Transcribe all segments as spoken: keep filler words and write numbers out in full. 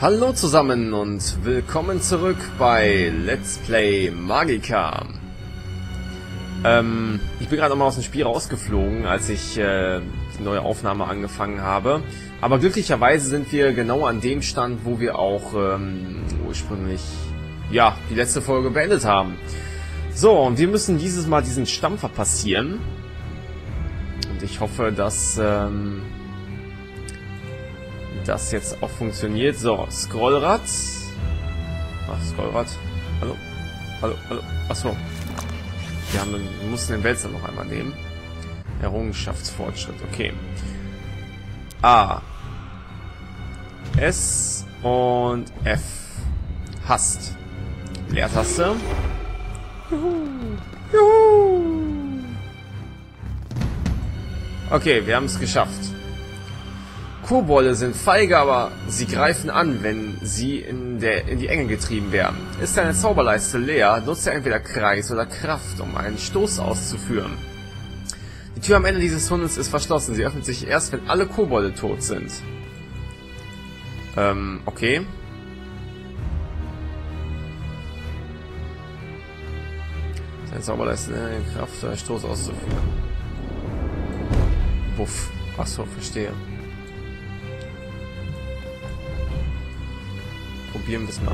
Hallo zusammen und willkommen zurück bei Let's Play Magica. Ähm, ich bin gerade nochmal aus dem Spiel rausgeflogen, als ich äh, die neue Aufnahme angefangen habe. Aber glücklicherweise sind wir genau an dem Stand, wo wir auch ähm, ursprünglich ja die letzte Folge beendet haben. So, und wir müssen dieses Mal diesen Stampfer passieren. Und ich hoffe, dass... Ähm, das jetzt auch funktioniert. So, Scrollrad. Ach, Scrollrad. Hallo? Hallo? Hallo? Achso. Wir, haben, wir mussten den Wälzer noch einmal nehmen. Errungenschaftsfortschritt. Okay. A. S. Und F. Hast. Leertaste. Juhu. Juhu. Okay, wir haben es geschafft. Kobolde sind feige, aber sie greifen an, wenn sie in, der, in die Enge getrieben werden. Ist deine Zauberleiste leer, nutze entweder Kreis oder Kraft, um einen Stoß auszuführen. Die Tür am Ende dieses Tunnels ist verschlossen. Sie öffnet sich erst, wenn alle Kobolde tot sind. Ähm, okay. Deine Zauberleiste leer, Kraft oder Stoß auszuführen. Buff. Achso, verstehe. Probieren wir es mal.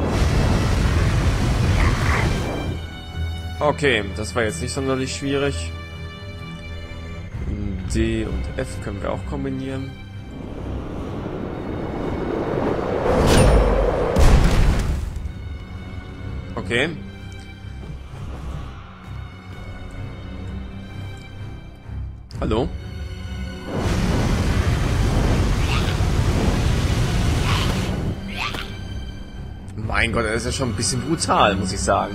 Okay, das war jetzt nicht sonderlich schwierig. D und F können wir auch kombinieren. Okay. Hallo? Mein Gott, das ist ja schon ein bisschen brutal, muss ich sagen.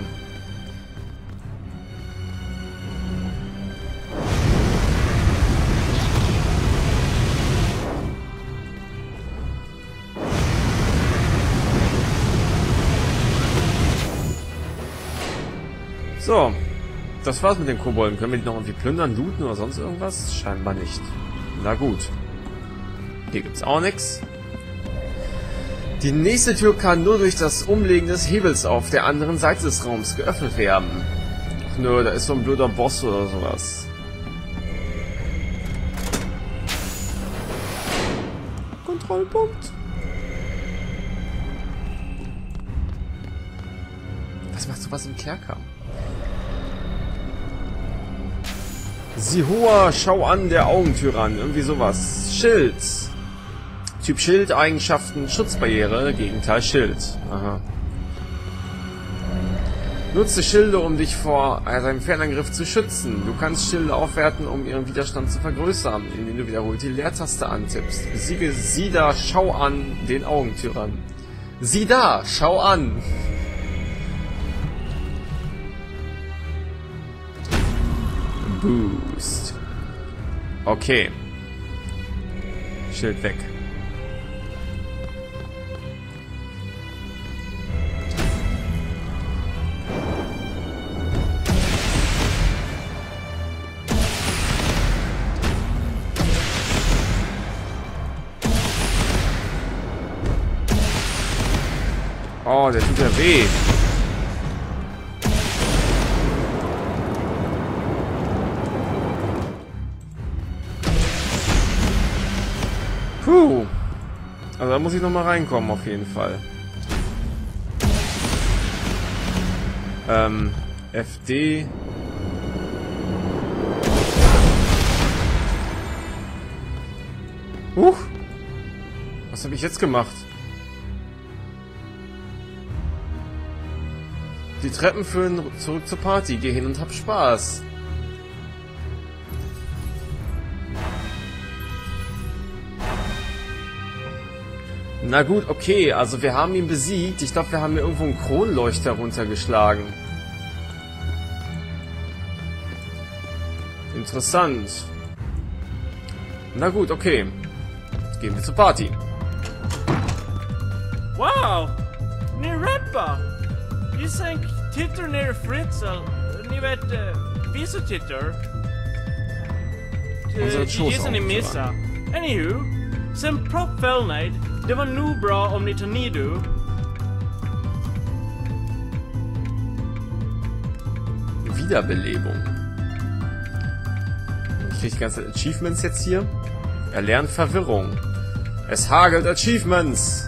So, das war's mit den Kobolden. Können wir die noch irgendwie plündern, looten oder sonst irgendwas? Scheinbar nicht. Na gut. Hier gibt's auch nichts. Die nächste Tür kann nur durch das Umlegen des Hebels auf der anderen Seite des Raums geöffnet werden. Ach nö, da ist so ein blöder Boss oder sowas. Kontrollpunkt. Was macht sowas im Kerker? Sieh hoher, schau an der Augentyrann, irgendwie sowas. Schild. Typ Schild, Eigenschaften, Schutzbarriere, Gegenteil Schild. Aha. Nutze Schilde, um dich vor einem Fernangriff zu schützen. Du kannst Schilde aufwerten, um ihren Widerstand zu vergrößern, indem du wiederholt die Leertaste antippst. Besiege sie da, schau an, den Augentyrann. Sieh da, schau an! Boost. Okay. Schild weg. Oh, der tut ja weh. Puh. Also da muss ich nochmal reinkommen, auf jeden Fall. Ähm, F D. Huch. Was habe ich jetzt gemacht? Die Treppen führen zurück zur Party. Geh hin und hab Spaß. Na gut, okay. Also wir haben ihn besiegt. Ich glaube, wir haben hier irgendwo einen Kronleuchter runtergeschlagen. Interessant. Na gut, okay. Jetzt gehen wir zur Party. Wow! Ni Rapper! Ihr seid Titter nere Fritzel. Ni vet, wieso Titter? Unser Schoß. Anywho, some prop fell night. Det var nog bra om ni tar ni du. Wiederbelebung. Ich kriege die ganze Zeit Achievements jetzt hier. Erlernen Verwirrung. Es hagelt Achievements.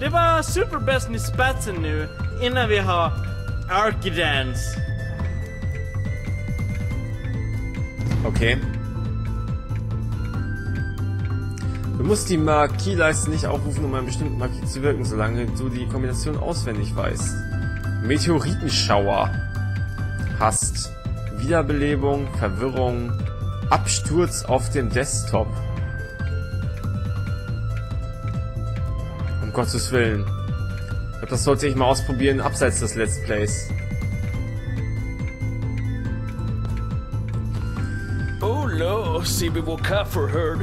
Det var superbäst ni spatzen nu, innan vi har Archidance. Okay. Du musst die Marquis-Leiste nicht aufrufen, um einen bestimmten Marquis zu wirken, solange du die Kombination auswendig weißt. Meteoritenschauer. Hast. Wiederbelebung, Verwirrung, Absturz auf dem Desktop. Um Gottes Willen. Ich glaube, das sollte ich mal ausprobieren, abseits des Let's Plays. Oh, lo, sie wir wohl Kaffee heard.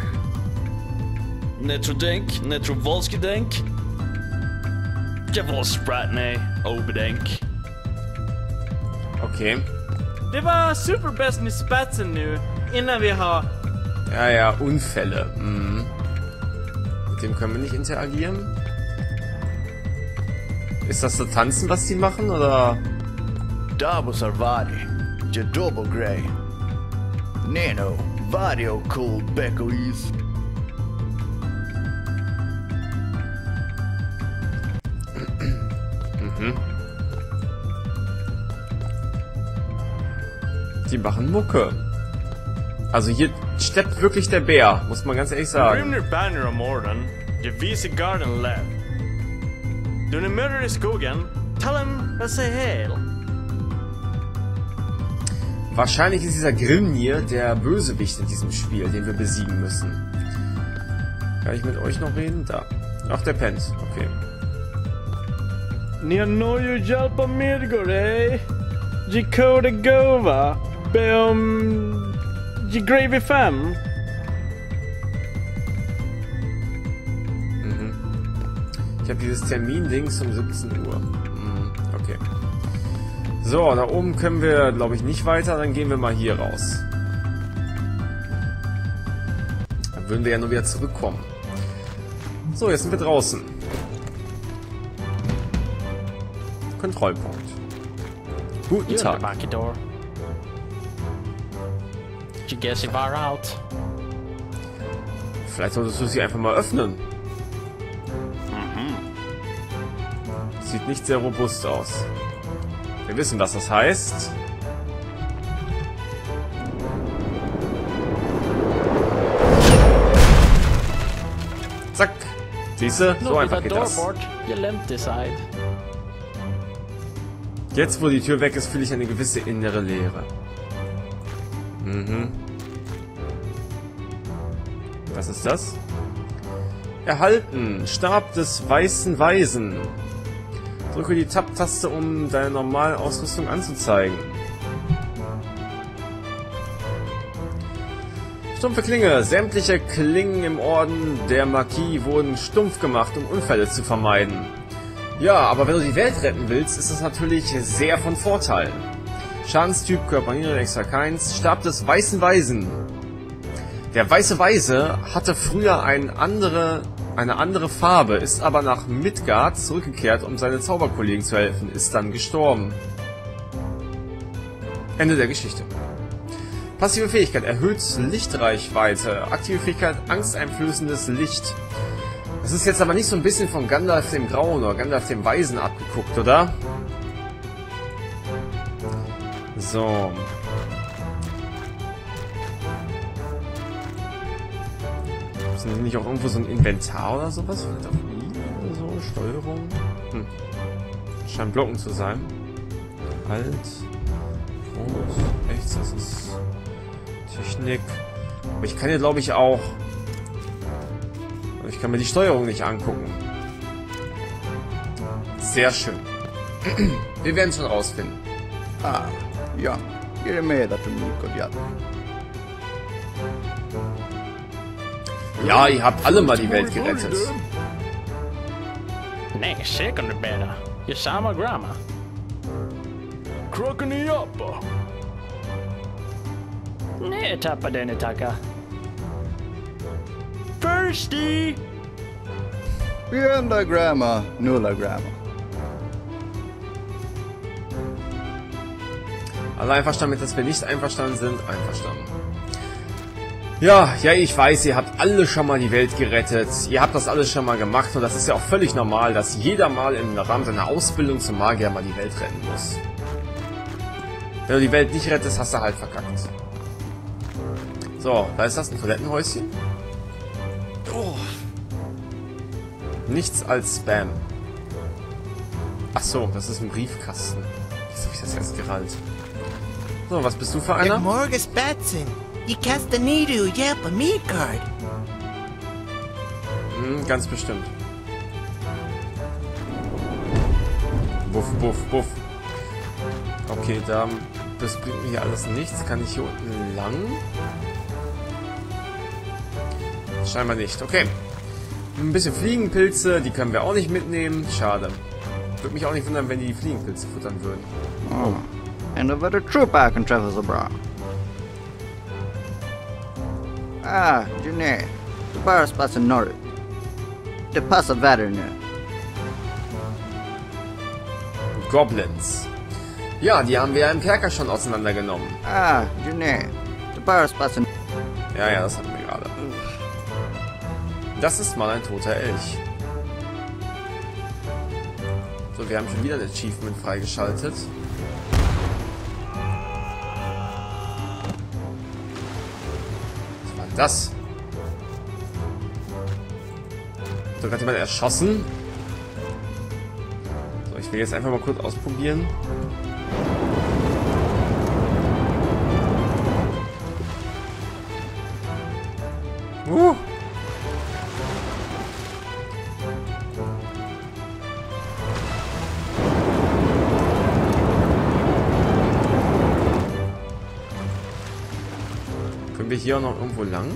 Netrodenk, Netrovolskedenk. Javolspratne, Obedenk. Okay. Det var superbäst ni spatzen nu, innan vi har... Ja, ja, Unfälle. Mhm. Mit dem können wir nicht interagieren. Ist das so Tanzen, was die machen, oder? Dabo Sarvari, Jadobo Grey. Neno, Vario Cool Beckois. Die machen Mucke. Also hier steppt wirklich der Bär, muss man ganz ehrlich sagen. Grimnir banner om orden, det viser garden led. Du ni möter i skogen, talen vad sig hel. Wahrscheinlich ist dieser Grimnir der Bösewicht in diesem Spiel, den wir besiegen müssen. Kann ich mit euch noch reden? Da. Ach, der pennt. Okay. Ni har noju hjälp av Midgård, ey. Jikoda Gova. Um, die Gravy Fam. Mhm. Ich habe dieses Termin-Ding zum siebzehn Uhr. Mhm. Okay. So, da oben können wir, glaube ich, nicht weiter. Dann gehen wir mal hier raus. Dann würden wir ja nur wieder zurückkommen. So, jetzt sind wir draußen. Kontrollpunkt. Guten Tag. You guess she bar out. Vielleicht solltest du sie einfach mal öffnen. Mhm. Sieht nicht sehr robust aus. Wir wissen, was das heißt. Zack. Siehste, so einfach geht das. Jetzt, wo die Tür weg ist, fühle ich eine gewisse innere Leere. Mhm. Was ist das? Erhalten! Stab des Weißen Weisen. Drücke die Tab-Taste, um deine normale Ausrüstung anzuzeigen. Stumpfe Klinge. Sämtliche Klingen im Orden der Marquis wurden stumpf gemacht, um Unfälle zu vermeiden. Ja, aber wenn du die Welt retten willst, ist das natürlich sehr von Vorteil. Schadenstyp, Körperniere, extra keins. Stab des Weißen Weisen. Der Weiße Weise hatte früher eine andere, eine andere Farbe, ist aber nach Midgård zurückgekehrt, um seinen Zauberkollegen zu helfen, ist dann gestorben. Ende der Geschichte. Passive Fähigkeit, erhöht Lichtreichweite. Aktive Fähigkeit, angsteinflößendes Licht. Das ist jetzt aber nicht so ein bisschen von Gandalf dem Grauen oder Gandalf dem Weisen abgeguckt, oder? So. Ist nicht auch irgendwo so ein Inventar oder sowas? Vielleicht auf I oder so? Steuerung? Hm. Scheint Blocken zu sein. Alt. Groß. Rechts, das ist Technik. Aber ich kann hier, glaube ich, auch... Ich kann mir die Steuerung nicht angucken. Sehr schön. Wir werden es schon rausfinden. Ah. Ja, ihr mehr dazu Ja, ihr habt alle mal die Welt gerettet. Nee, second better. Ihr sama grammar. Krokeni appa. Nee, tappa denne taka. Thirsty. Beyond the grammar, nuller grammar. Alle einverstanden, dass wir nicht einverstanden sind, einverstanden. Ja, ja, ich weiß, ihr habt alle schon mal die Welt gerettet, ihr habt das alles schon mal gemacht und das ist ja auch völlig normal, dass jeder mal im Rahmen seiner Ausbildung zum Magier mal die Welt retten muss. Wenn du die Welt nicht rettest, hast du halt verkackt. So, da ist das ein Toilettenhäuschen. Oh. Nichts als Spam. Ach so, das ist ein Briefkasten. Jetzt habe ich das erst gerallt. So, was bist du für einer? Die Castanito, ja, bei Midgård. Hm, ganz bestimmt. Buff, buff, buff. Okay, da, das bringt mir hier alles nichts. Kann ich hier unten lang? Scheinbar nicht. Okay. Ein bisschen Fliegenpilze, die können wir auch nicht mitnehmen. Schade. Würde mich auch nicht wundern, wenn die, die Fliegenpilze futtern würden. Oh. And over the troop I can travel abroad. Ah, Grimnir. The bar is passing north. The pass of Vaderner. Goblins. Ja, die haben wir ja im Kerker schon auseinandergenommen. Ah, Grimnir. The bar is passing. Ja, ja, das hatten wir gerade. Das ist mal ein toter Elch. So, wir haben schon wieder ein Achievement freigeschaltet. Das. So, hat jemand erschossen. So, ich will jetzt einfach mal kurz ausprobieren. Uh. Hier auch noch irgendwo lang. Und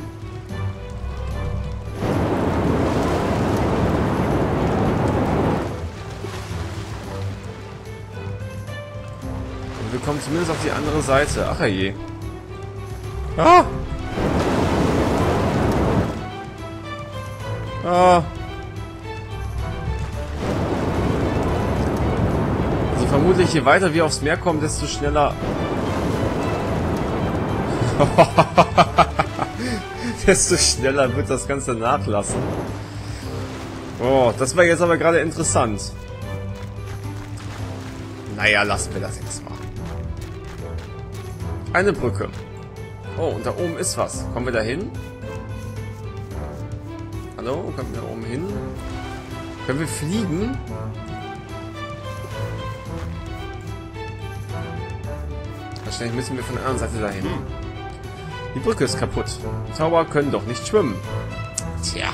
wir kommen zumindest auf die andere Seite. Ach je. Ah! Ah! Also vermutlich, je weiter wir aufs Meer kommen, desto schneller... desto schneller wird das Ganze nachlassen. Oh, das war jetzt aber gerade interessant. Naja, lassen wir das jetzt mal. Eine Brücke. Oh, und da oben ist was. Kommen wir da hin? Hallo, kommen wir da oben hin? Können wir fliegen? Wahrscheinlich müssen wir von der anderen Seite dahin. Die Brücke ist kaputt. Zauber können doch nicht schwimmen. Tja.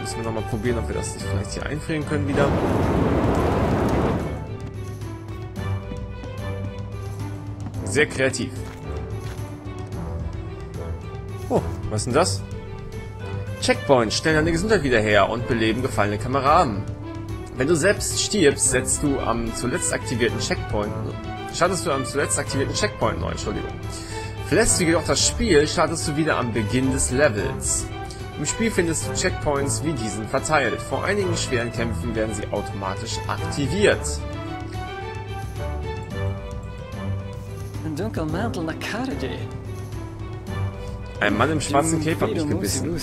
Müssen wir nochmal probieren, ob wir das nicht vielleicht hier einfrieren können wieder. Sehr kreativ. Oh, was ist denn das? Checkpoint. Stellen deine Gesundheit wieder her und beleben gefallene Kameraden. Wenn du selbst stirbst, setzt du am zuletzt aktivierten Checkpoint... Startest du am zuletzt aktivierten Checkpoint neu, Entschuldigung. Verlässt du jedoch das Spiel, startest du wieder am Beginn des Levels. Im Spiel findest du Checkpoints wie diesen verteilt. Vor einigen schweren Kämpfen werden sie automatisch aktiviert. Ein Mann im schwarzen Cape hat mich gebissen.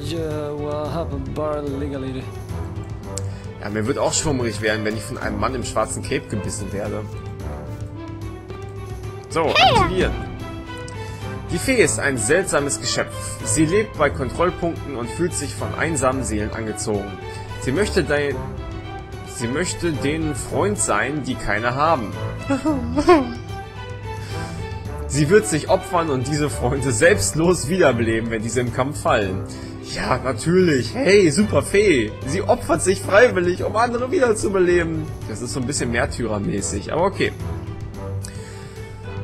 Ja, mir wird auch schwummrig werden, wenn ich von einem Mann im schwarzen Cape gebissen werde. So, aktivieren. Die Fee ist ein seltsames Geschöpf. Sie lebt bei Kontrollpunkten und fühlt sich von einsamen Seelen angezogen. Sie möchte, de Sie möchte denen Freund sein, die keine haben. Sie wird sich opfern und diese Freunde selbstlos wiederbeleben, wenn diese im Kampf fallen. Ja, natürlich. Hey, super Fee. Sie opfert sich freiwillig, um andere wiederzubeleben. Das ist so ein bisschen märtyrermäßig, aber okay.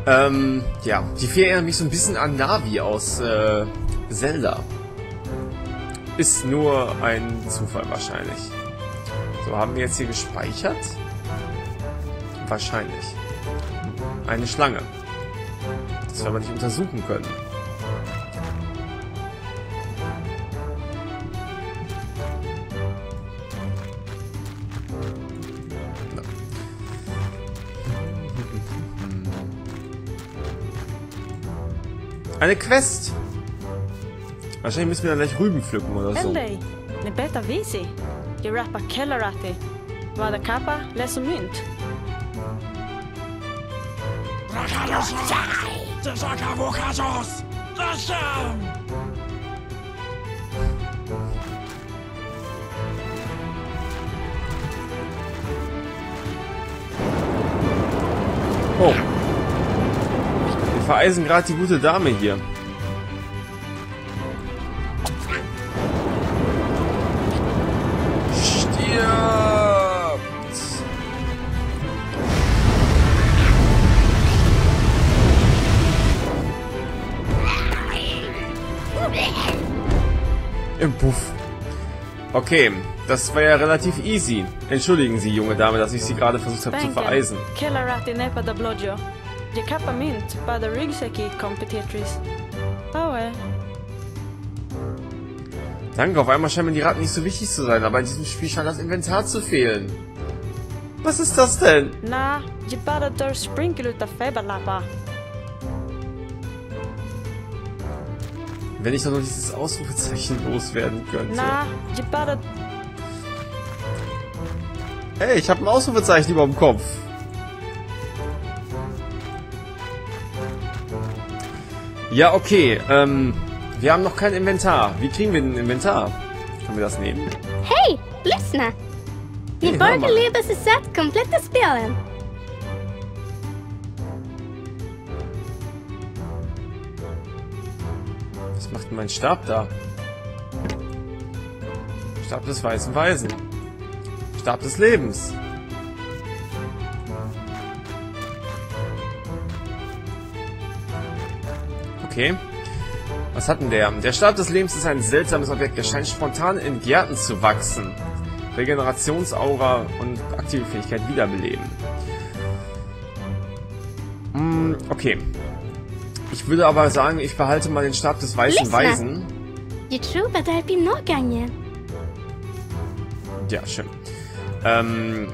Ähm, ja, die Fee erinnert mich so ein bisschen an Navi aus äh, Zelda. Ist nur ein Zufall wahrscheinlich. So, haben wir jetzt hier gespeichert? Wahrscheinlich. Eine Schlange. Das werden wir nicht untersuchen können. Eine Quest! Wahrscheinlich müssen wir dann gleich Rüben pflücken oder so. Ne beta visi. Die Rapper Kellerate. War der Kappa, lässt und Mint. Oh. Wir vereisen gerade die gute Dame hier. Im Puff. Okay, das war ja relativ easy. Entschuldigen Sie, junge Dame, dass ich Sie gerade versucht habe zu vereisen. Danke, auf einmal scheinen mir die Ratten nicht so wichtig zu sein, aber in diesem Spiel scheint das Inventar zu fehlen. Was ist das denn? Na, je bada der Sprinkelüter Feberlapper. Wenn ich doch noch dieses Ausrufezeichen loswerden könnte. Na, hey, ich habe ein Ausrufezeichen über dem Kopf. Ja, okay. Ähm, wir haben noch kein Inventar. Wie kriegen wir denn ein Inventar? Können wir das nehmen? Hey, lyssna! Die Borgerliebe ist satt, komplettes Spielen. Was macht denn mein Stab da? Stab des Weißen Weisen. Stab des Lebens. Okay. Was hat denn der? Der Stab des Lebens ist ein seltsames Objekt. Er scheint spontan in Gärten zu wachsen. Regenerationsaura und aktive Fähigkeit wiederbeleben. Hm, okay. Ich würde aber sagen, ich behalte mal den Stab des Weißen Weisen. Ja, schön. Ähm,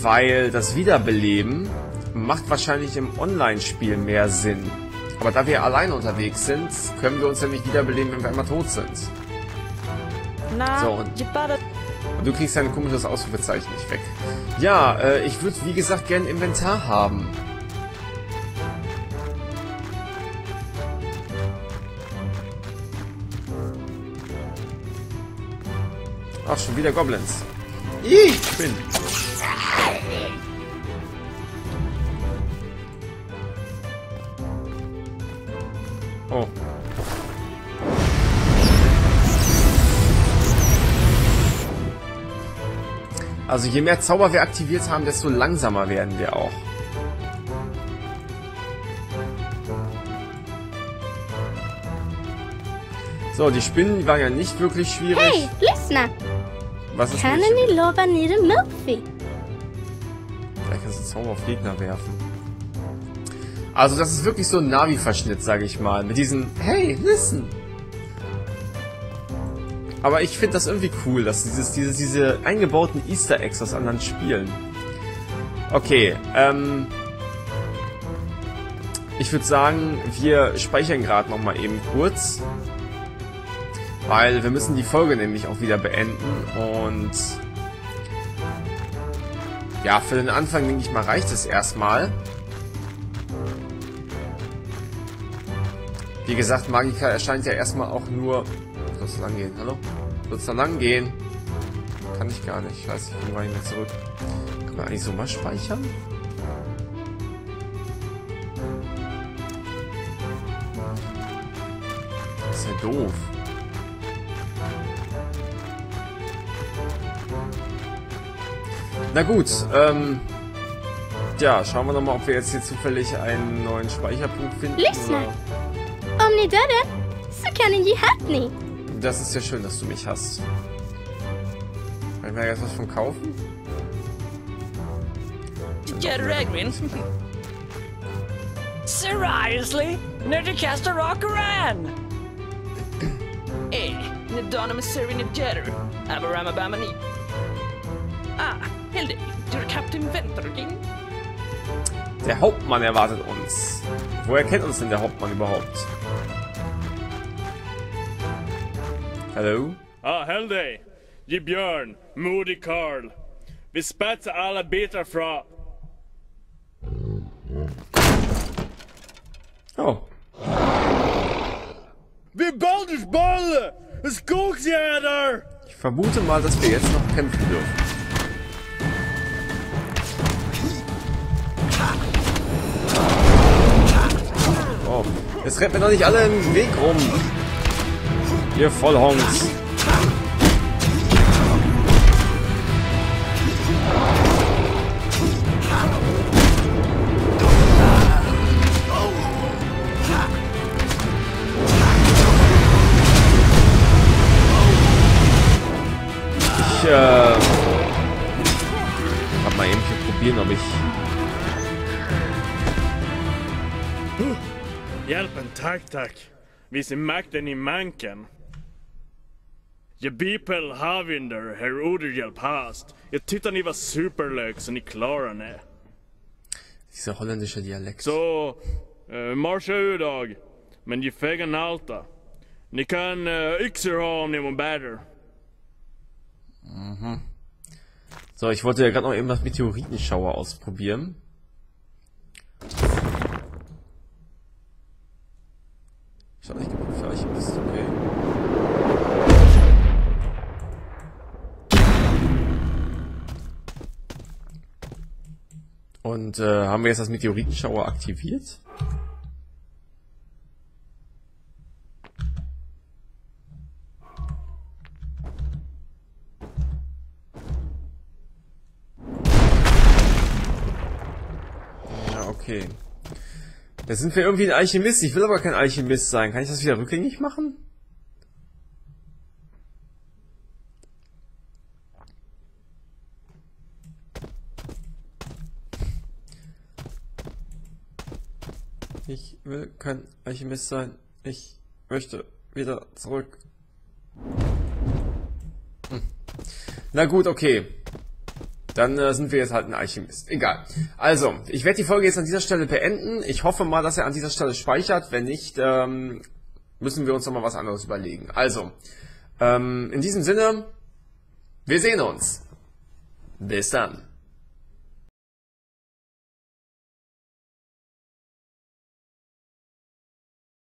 weil das Wiederbeleben macht wahrscheinlich im Online-Spiel mehr Sinn. Aber da wir alleine unterwegs sind, können wir uns ja nicht wiederbeleben, wenn wir einmal tot sind. So, und du kriegst dein komisches Ausrufezeichen nicht weg. Ja, äh, ich würde, wie gesagt, gerne ein Inventar haben. Ach, schon wieder Goblins. Ich bin. Oh. Also je mehr Zauber wir aktiviert haben, desto langsamer werden wir auch. So, die Spinnen, die waren ja nicht wirklich schwierig. Hey, lyssna! Was ist das? Vielleicht kannst du Zauber auf Gegner werfen. Also das ist wirklich so ein Navi-Verschnitt, sage ich mal. Mit diesem Hey, listen! Aber ich finde das irgendwie cool, dass dieses, dieses, diese eingebauten Easter Eggs aus anderen Spielen. Okay, ähm... ich würde sagen, wir speichern gerade nochmal eben kurz. Weil wir müssen die Folge nämlich auch wieder beenden und ja, für den Anfang denke ich mal reicht es erstmal. Wie gesagt, Magicka erscheint ja erstmal auch nur... Soll es da lang gehen? Hallo? Soll es da lang gehen? Kann ich gar nicht. Scheiße, ich komme gar nicht mehr zurück. Kann man eigentlich so mal speichern? Das ist ja doof. Na gut, ähm, ja, schauen wir nochmal, ob wir jetzt hier zufällig einen neuen Speicherpunkt finden. Lyssna! Omni döden, so kann ich hatni. Das ist ja schön, dass du mich hast. Kann ich mir jetzt was von kaufen? Get Regwin. Seriously? Nerdcaster Rockeran! Ey, ne Donum Serene Jetter. Aber Ramabamani. Ah, Hilde, der Captain Winterking. Der Hauptmann erwartet uns. Woher kennt uns denn der Hauptmann überhaupt? Hallo? Ah, hej! Je Björn, modig Karl. Vi spetsar alla bitar från... Oh. Wir bauen Ball! Es guckt jeder! Ich vermute mal, dass wir jetzt noch kämpfen dürfen. Oh, jetzt rennt mir doch nicht alle im Weg rum. Ihr Vollhongs. Ich äh, hab mal eben hier probieren, ob ich... Hjälpen, tack, tack. Vi ser makten i manken. Je bipel havinder, herr Oderhjälp hast. Jag tyckte ni var superlök, så ni klarar det. Dieser holländische Dialekt. Så, äh, marscha ur dag. Men je fägen alta. Ni kan äh, yxor ha om ni må bäder. Mhm. So, ich wollte ja gerade noch eben das Meteoritenschauer ausprobieren. Ich habe nicht geprüft, aber ich ist okay. Und äh, haben wir jetzt das Meteoritenschauer aktiviert? Okay. Jetzt sind wir irgendwie ein Alchemist. Ich will aber kein Alchemist sein. Kann ich das wieder rückgängig machen? Ich will kein Alchemist sein. Ich möchte wieder zurück. Hm. Na gut, okay. Dann äh, sind wir jetzt halt ein Alchemist. Egal. Also, ich werde die Folge jetzt an dieser Stelle beenden. Ich hoffe mal, dass er an dieser Stelle speichert. Wenn nicht, ähm, müssen wir uns nochmal was anderes überlegen. Also, ähm, in diesem Sinne, wir sehen uns. Bis dann.